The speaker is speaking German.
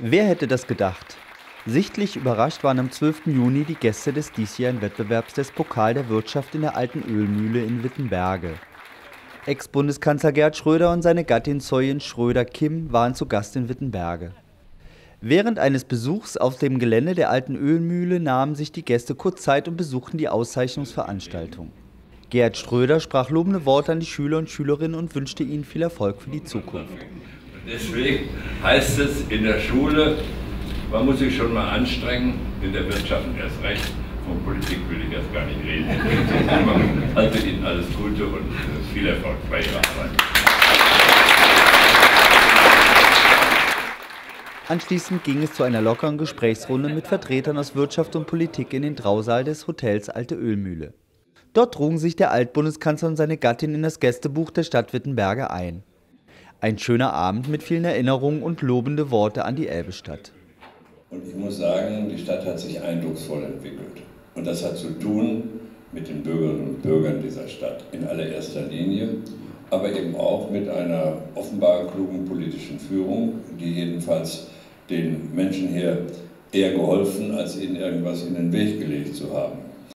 Wer hätte das gedacht? Sichtlich überrascht waren am 12. Juni die Gäste des diesjährigen Wettbewerbs des Pokal der Wirtschaft in der Alten Ölmühle in Wittenberge. Ex-Bundeskanzler Gerhard Schröder und seine Gattin Soyen Schröder-Kim waren zu Gast in Wittenberge. Während eines Besuchs auf dem Gelände der Alten Ölmühle nahmen sich die Gäste kurz Zeit und besuchten die Auszeichnungsveranstaltung. Gerhard Schröder sprach lobende Worte an die Schüler und Schülerinnen und wünschte ihnen viel Erfolg für die Zukunft. Deswegen heißt es in der Schule, man muss sich schon mal anstrengen, in der Wirtschaft erst recht. Von Politik will ich erst gar nicht reden. Also Ihnen alles Gute und viel Erfolg bei Ihrer Arbeit. Anschließend ging es zu einer lockeren Gesprächsrunde mit Vertretern aus Wirtschaft und Politik in den Trausaal des Hotels Alte Ölmühle. Dort trugen sich der Altbundeskanzler und seine Gattin in das Gästebuch der Stadt Wittenberge ein. Ein schöner Abend mit vielen Erinnerungen und lobende Worte an die Elbestadt. Und ich muss sagen, die Stadt hat sich eindrucksvoll entwickelt. Und das hat zu tun mit den Bürgerinnen und Bürgern dieser Stadt in allererster Linie, aber eben auch mit einer offenbar klugen politischen Führung, die jedenfalls den Menschen hier eher geholfen, als ihnen irgendwas in den Weg gelegt zu haben.